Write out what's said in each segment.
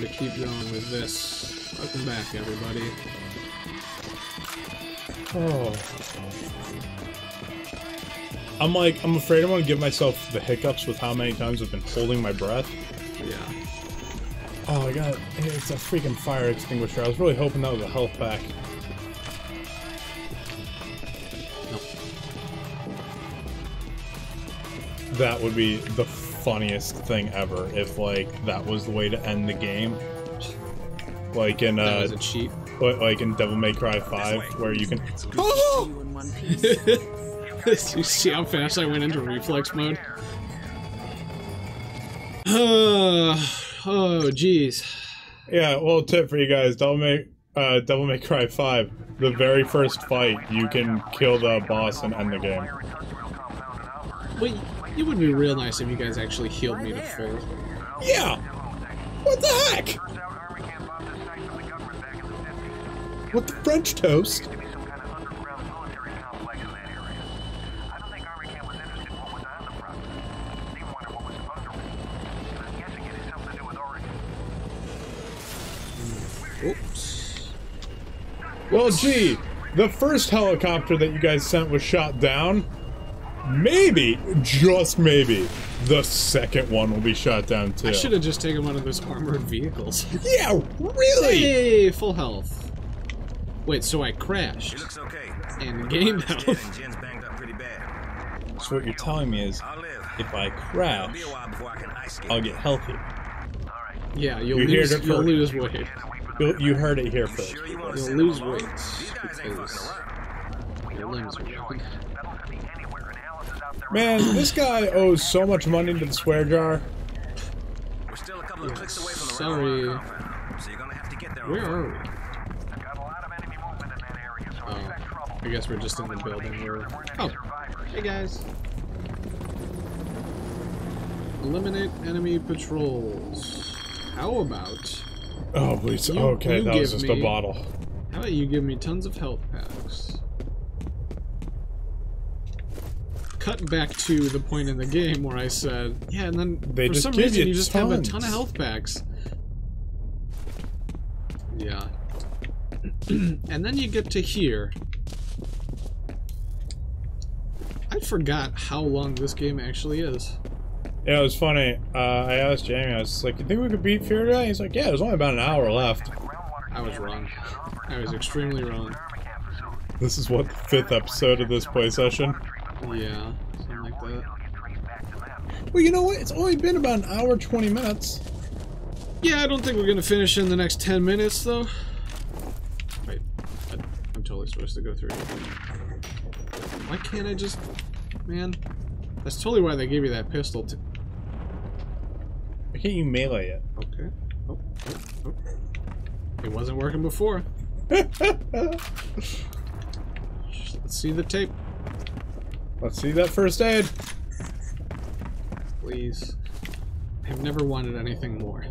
time to keep going with this. Welcome back, everybody. Oh. I'm afraid I'm gonna give myself the hiccups with how many times I've been holding my breath. Yeah. Oh, I got it. It's a freaking fire extinguisher. I was really hoping that was a health pack. Nope. That would be the funniest thing ever if, like, that was the way to end the game. Like in, that was a cheat. Like in Devil May Cry 5, where you can. Oh! Did you see how fast I went into reflex mode? Oh, geez. Yeah, well, tip for you guys, Devil May Cry 5, the very first fight, you can kill the boss and end the game. Wait, it would be real nice if you guys actually healed me to full. Yeah! What the heck? What the French toast? Oops. Well, gee, the first helicopter that you guys sent was shot down. Maybe, just maybe, the second one will be shot down too. I should have just taken one of those armored vehicles. Yeah, really? Hey, full health. Wait, so I crashed. She looks okay. And gained health. Jen's banged up pretty bad. So what you're telling me is, if I crash, I'll get healthy. Yeah, you'll lose weight. You heard it here first. You'll lose weight because your limbs are broken. Man, this guy owes so much money to the swear jar. We're still a couple of clicks away from the so you're gonna have to get there. Where are we? I've got a lot of enemy movement in that area, so expect trouble. I guess we're just in the building where... Oh, hey guys. Eliminate enemy patrols. How about... Oh, please. Okay, that was just a bottle. How about you give me tons of health packs? Cut back to the point in the game where I said, yeah, and then they for some reason you just have a ton of health packs. Yeah. And then you get to here. I forgot how long this game actually is. Yeah, it was funny. I asked Jamie, I was like, you think we could beat Fear today? He's like, yeah, there's only about an hour left. I was wrong. I was extremely wrong. This is what, the 5th episode of this play session? Yeah, something like that. Well, you know what? It's only been about an hour, 20 minutes. Yeah, I don't think we're going to finish in the next 10 minutes, though. Wait, I'm totally supposed to go through here. Why can't I just... Man, that's totally why they gave you that pistol to... Why can't you melee it? Okay. Oh, oh, oh. It wasn't working before. Let's see the tape. Let's see that first aid. Please. I've never wanted anything more.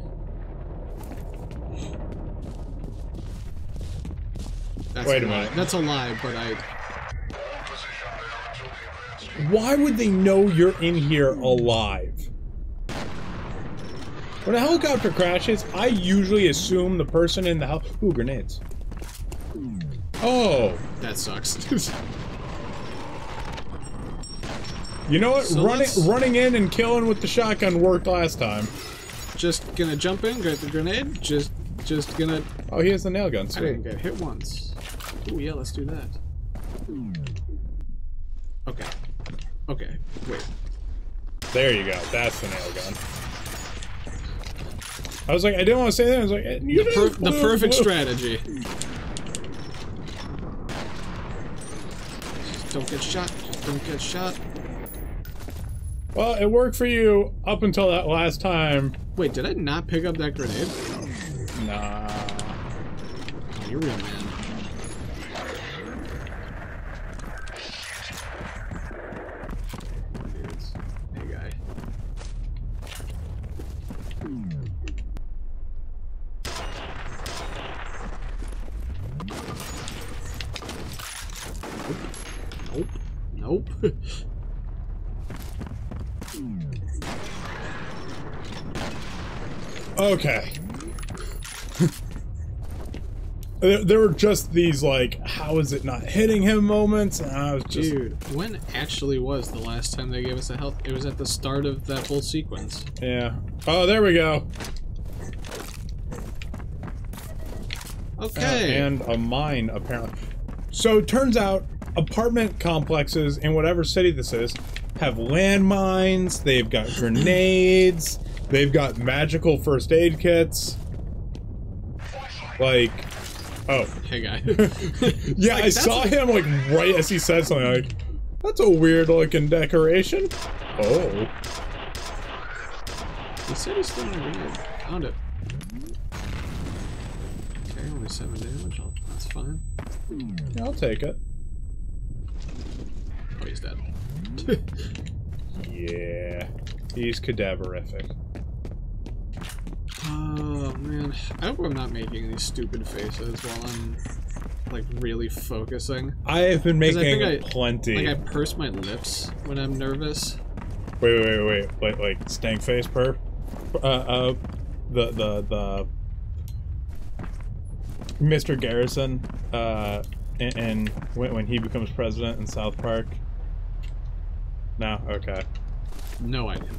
That's wait a minute. That's a lie, but I... Why would they know you're in here alive? When a helicopter crashes, I usually assume the person in the house... Ooh, grenades. Oh. That sucks. You know what? So running in and killing with the shotgun worked last time. Just gonna jump in, get the grenade. Just gonna. Oh, he has the nail gun. Sweet. I didn't get hit once. Oh yeah, let's do that. Okay. Okay. Wait. There you go. That's the nail gun. I was like, I didn't want to say that. I was like, the perfect strategy. Just don't get shot. Just don't get shot. Well, it worked for you up until that last time. Wait, did I not pick up that grenade? Nah. Oh, you're real, man. Hey, guy. Nope. Nope. Nope. Okay. There were just these, like, how is it not hitting him moments, and I was just... Dude, when actually was the last time they gave us a health? It was at the start of that whole sequence. Yeah. Oh, there we go. Okay. And a mine, apparently. So, it turns out, apartment complexes in whatever city this is have landmines, they've got grenades, they've got magical first aid kits. Like... Oh. Hey, guy. Yeah, like, I saw him, like, right as he said something, like, that's a weird-looking decoration. Oh. He said he's still in the Found it. Okay, only 7 damage. That's fine. Yeah, I'll take it. Oh, he's dead. Yeah. He's cadaverific. Oh, man. I hope I'm not making any stupid faces while I'm, like, really focusing. I have been making plenty. Like, I purse my lips when I'm nervous. Wait. Like, stank face perp? The Mr. Garrison, and when he becomes president in South Park. No? Okay. No idea.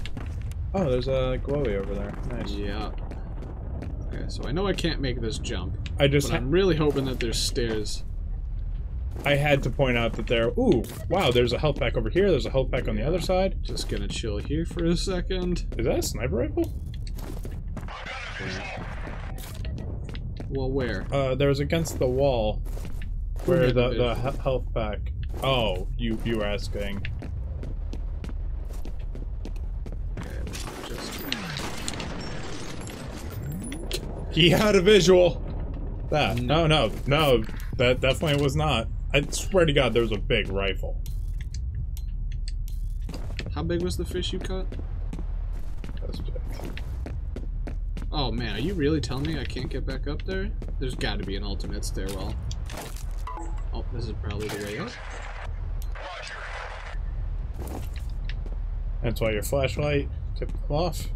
Oh, there's a glowy over there. Nice. Yeah. Okay, so I know I can't make this jump. But I'm really hoping that there's stairs. I had to point out that there. Ooh, wow! There's a health pack over here. There's a health pack on the other side. Just gonna chill here for a second. Is that a sniper rifle? Yeah. Well, where? There was against the wall, where the health pack. Oh, you were asking. He had a visual. That no, that definitely was not. I swear to God, there was a big rifle. How big was the fish you cut? That was big. Oh man, are you really telling me I can't get back up there? There's got to be an ultimate stairwell. Oh, this is probably the way up. That's why your flashlight tipped off.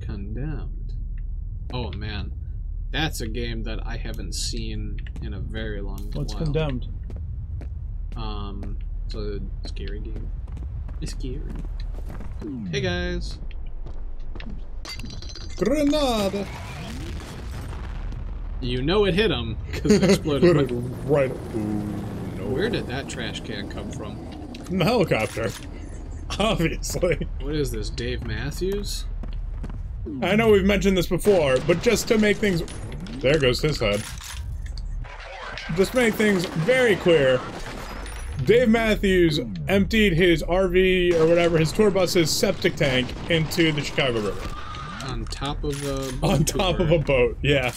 Condemned. Oh man, that's a game that I haven't seen in a very long time. What's Condemned? It's a scary game. It's scary. Hey guys. Grenade. You know it hit him because it exploded. Right. No. Where did that trash can come from? From the helicopter. Obviously. What is this, Dave Matthews? I know we've mentioned this before, but just to make things... There goes his head. Just make things very clear, Dave Matthews emptied his RV, or whatever, his tour bus's septic tank into the Chicago River. On top of a boat. On top of a boat, yeah.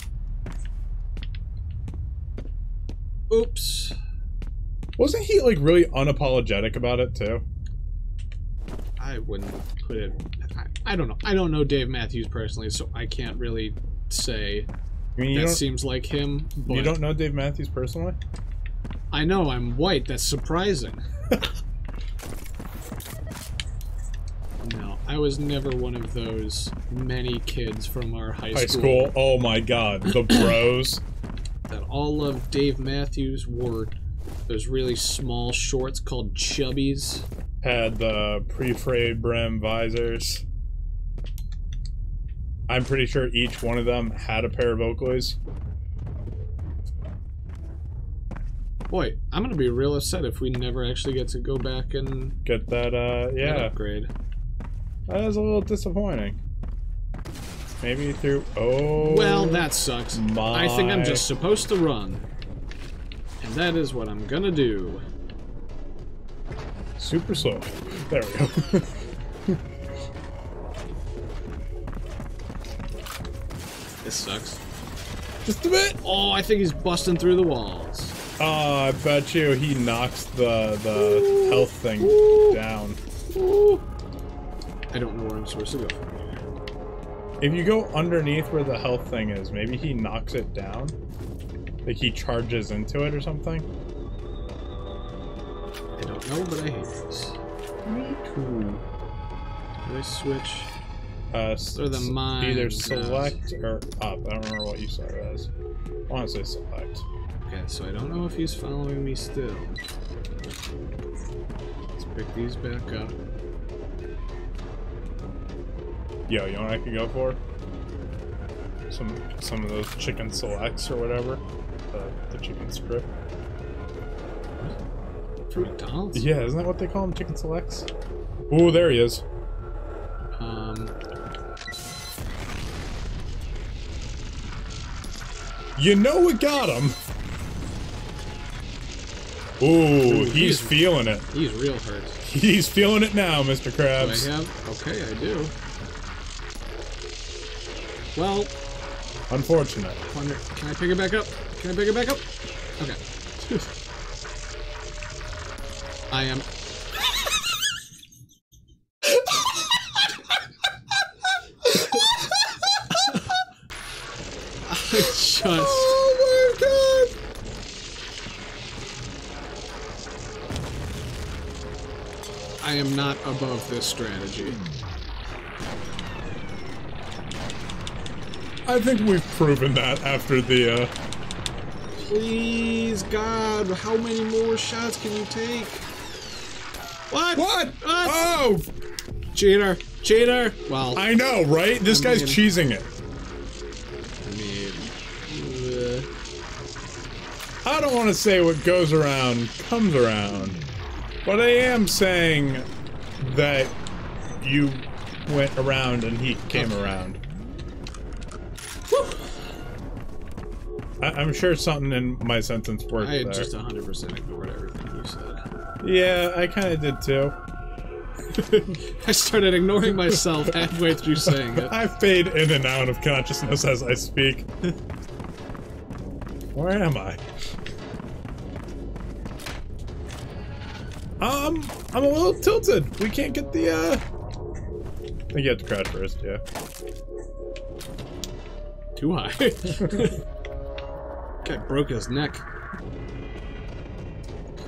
Oops. Wasn't he, like, really unapologetic about it, too? I wouldn't put it... I don't know. I don't know Dave Matthews personally, so I can't really say that seems like him. But you don't know Dave Matthews personally? I know. I'm white. That's surprising. No, I was never one of those many kids from our high school. Oh my God. The bros. That all loved Dave Matthews wore those really small shorts called chubbies. Had the pre-frayed brim visors. I'm pretty sure each one of them had a pair of Oakleys. Boy, I'm gonna be real upset if we never actually get to go back and get that that upgrade. That is a little disappointing. Maybe through well, that sucks. My... I think I'm just supposed to run. And that is what I'm gonna do. Super slow. There we go. This sucks. Just a bit. Oh, I think he's busting through the walls. Oh, I bet you he knocks the ooh, health thing ooh, down. Ooh. I don't know where I'm supposed to go. If you go underneath where the health thing is, maybe he knocks it down. Like he charges into it or something. I don't know, but I hate this. Me too. Did I switch? Or the mine. Either select or up. I don't remember what you saw it as. I want to say select. Okay, so I don't know if he's following me still. Let's pick these back up. Yo, you know what I could go for? Some of those chicken selects or whatever. The chicken strip. What? From McDonald's? Yeah, isn't that what they call them? Chicken selects? Ooh, there he is. You know we got him! Ooh, he's feeling it. He's real hurt. He's feeling it now, Mr. Krabs. Do I have? Okay, I do. Well... unfortunate. Can I pick it back up? Can I pick it back up? Okay. I am... Just... oh my god! I am not above this strategy. I think we've proven that after the, please, God, how many more shots can you take? What? What? What? Oh! Cheater. Cheater! Well... I know, right? This guy's cheesing it. I don't want to say what goes around comes around, but I am saying that you went around and he came around. Whew. I'm sure something in my sentence worked. I had just 100% ignored everything you said. Yeah, I kind of did too. I started ignoring myself halfway through saying it. I fade in and out of consciousness as I speak. Where am I? I'm a little tilted. We can't get the, I think you have to crouch first, yeah. Too high. Guy broke his neck.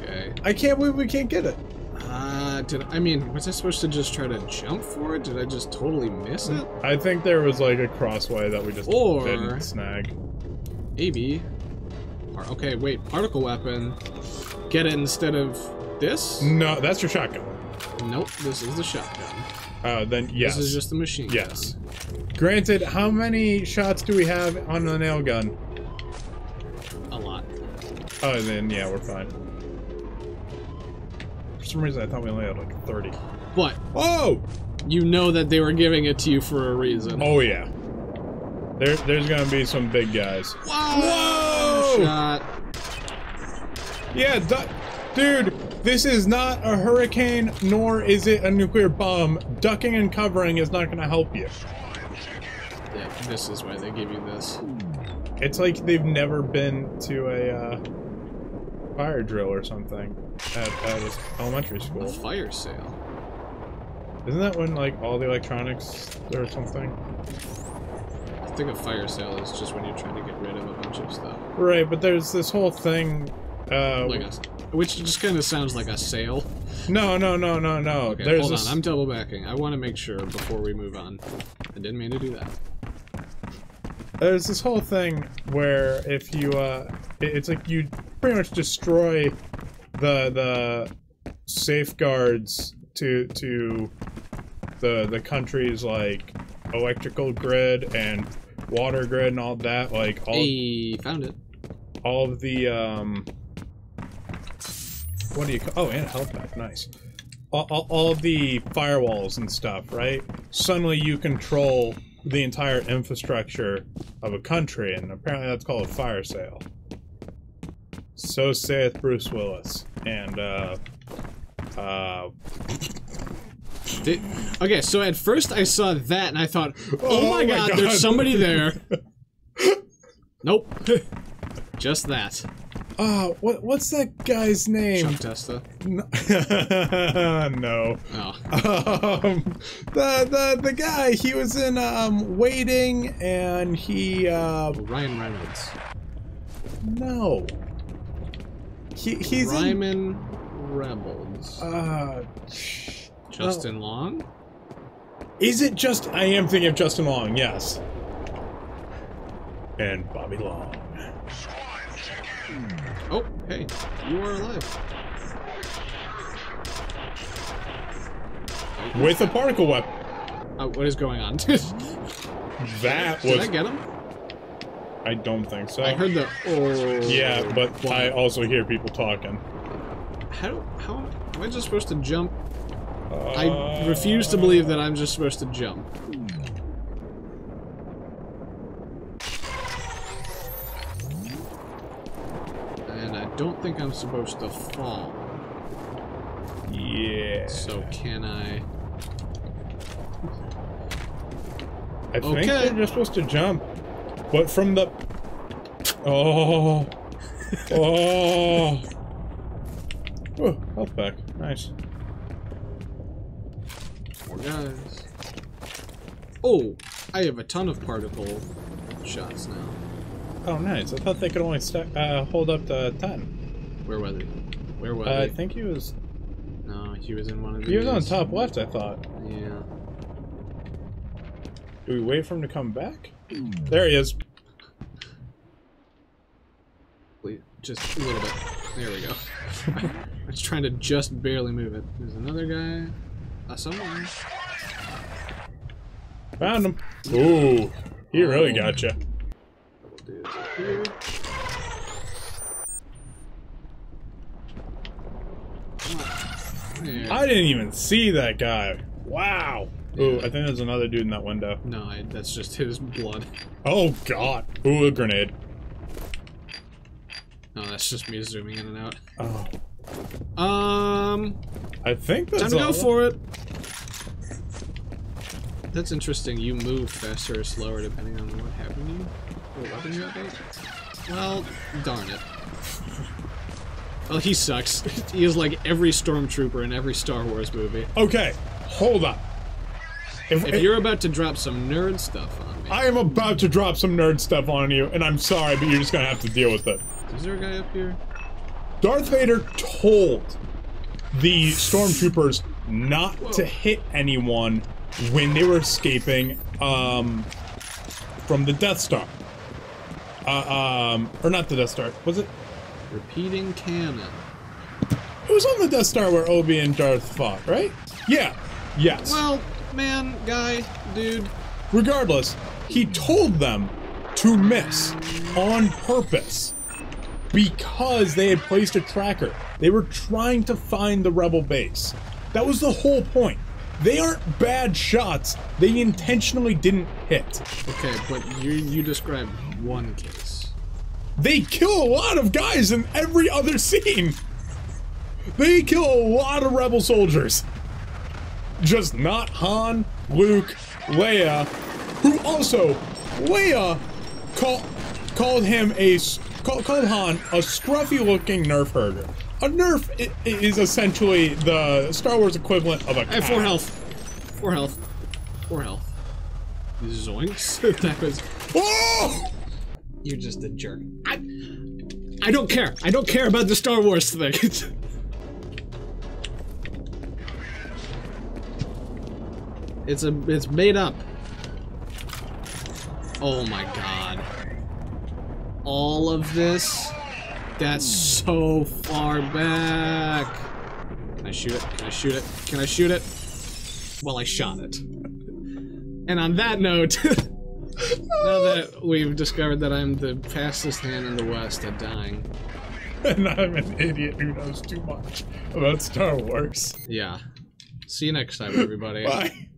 Okay. I can't believe we can't get it. Was I supposed to just try to jump for it? Did I just totally miss it? I think there was like a crossway that we just didn't snag. Maybe. Okay, wait, particle weapon. Get it instead of this? No, that's your shotgun. Nope, this is the shotgun. Then yes. This is just the machine gun. Yes. Granted, how many shots do we have on the nail gun? A lot. Oh, then yeah, we're fine. For some reason, I thought we only had like 30. But oh, you know that they were giving it to you for a reason. Oh yeah. There's gonna be some big guys. Whoa! Whoa! Shot. Yeah, dude, this is not a hurricane, nor is it a nuclear bomb. Ducking and covering is not gonna help you. Yeah, this is why they give you this. It's like they've never been to a fire drill or something at elementary school. A fire sale. Isn't that when like all the electronics or something? I think a fire sale is just when you're trying to get rid of a bunch of stuff. Right, but there's this whole thing, which just kind of sounds like a sale. No. Okay, there's hold on, I'm double backing. I want to make sure before we move on. I didn't mean to do that. There's this whole thing where if you, it's like you pretty much destroy the safeguards to the country's like electrical grid and water grid and all that, like all found it. All of the what do you call? Oh, and a health pack, nice. All of the firewalls and stuff, right? Suddenly you control the entire infrastructure of a country, and apparently that's called a fire sale. So saith Bruce Willis, and okay, so at first I saw that and I thought, oh my god, there's somebody there. Nope. Just that. What's that guy's name? Chuck Testa. No. Oh. The guy, he was in Waiting, and he Ryan Reynolds. No. He's Ryan Reynolds. Justin Long? Is it just... I am thinking of Justin Long, yes. And Bobby Long. Oh, hey, you are alive. With a particle weapon. What is going on? That was... Did I get him? I don't think so. I heard the... Oh, yeah, but one. I also hear people talking. How am I just supposed to jump? I refuse to believe that I'm just supposed to jump. And I don't think I'm supposed to fall. Yeah. So can I... I think they're just supposed to jump. But from the... Oh. Oh. Oh, health back. Nice. More guys. Oh, I have a ton of particle shots now. Oh, nice. I thought they could only hold up to 10. Where was he? Where was he? I think he was... No, he was in one of these. He was on top left, I thought. Yeah. Do we wait for him to come back? There he is. Wait, just a little bit. There we go. I was trying to just barely move it. There's another guy. Someone. Found him. Ooh. He really got you. I didn't even see that guy. Wow. Ooh, I think there's another dude in that window. No, that's just his blood. Oh, God. Ooh, a grenade. No, that's just me zooming in and out. Oh. I think that's time to go for it. That's interesting. You move faster or slower depending on what happened to you. What weapon you have? Well, darn it. Well, he sucks. He is like every stormtrooper in every Star Wars movie. Okay, hold up. If you're about to drop some nerd stuff on me. I am about to drop some nerd stuff on you, and I'm sorry, but you're just gonna have to deal with it. Is there a guy up here? Darth Vader told the stormtroopers not to hit anyone when they were escaping from the Death Star. Or not the Death Star, was it? Repeating cannon. It was on the Death Star where Obi and Darth fought, right? Yeah. Yes. Well. Man, guy, dude. Regardless, he told them to miss on purpose because they had placed a tracker. They were trying to find the rebel base. That was the whole point. They aren't bad shots. They intentionally didn't hit. Okay, but you described one case. They kill a lot of guys in every other scene. They kill a lot of rebel soldiers. Just not Han, Luke, Leia, who also, Leia called Han a scruffy-looking nerf herder. A nerf is essentially the Star Wars equivalent of a cat. I have 4 health. 4 health. 4 health. Zoinks. That was... Oh! You're just a jerk. I don't care. I don't care about the Star Wars thing. It's made up. Oh my God. All of this? That's so far back. Can I shoot it? Can I shoot it? Can I shoot it? Well, I shot it. And on that note, now that we've discovered that I'm the fastest hand in the West at dying. And I'm an idiot who knows too much about Star Wars. Yeah. See you next time, everybody. Bye.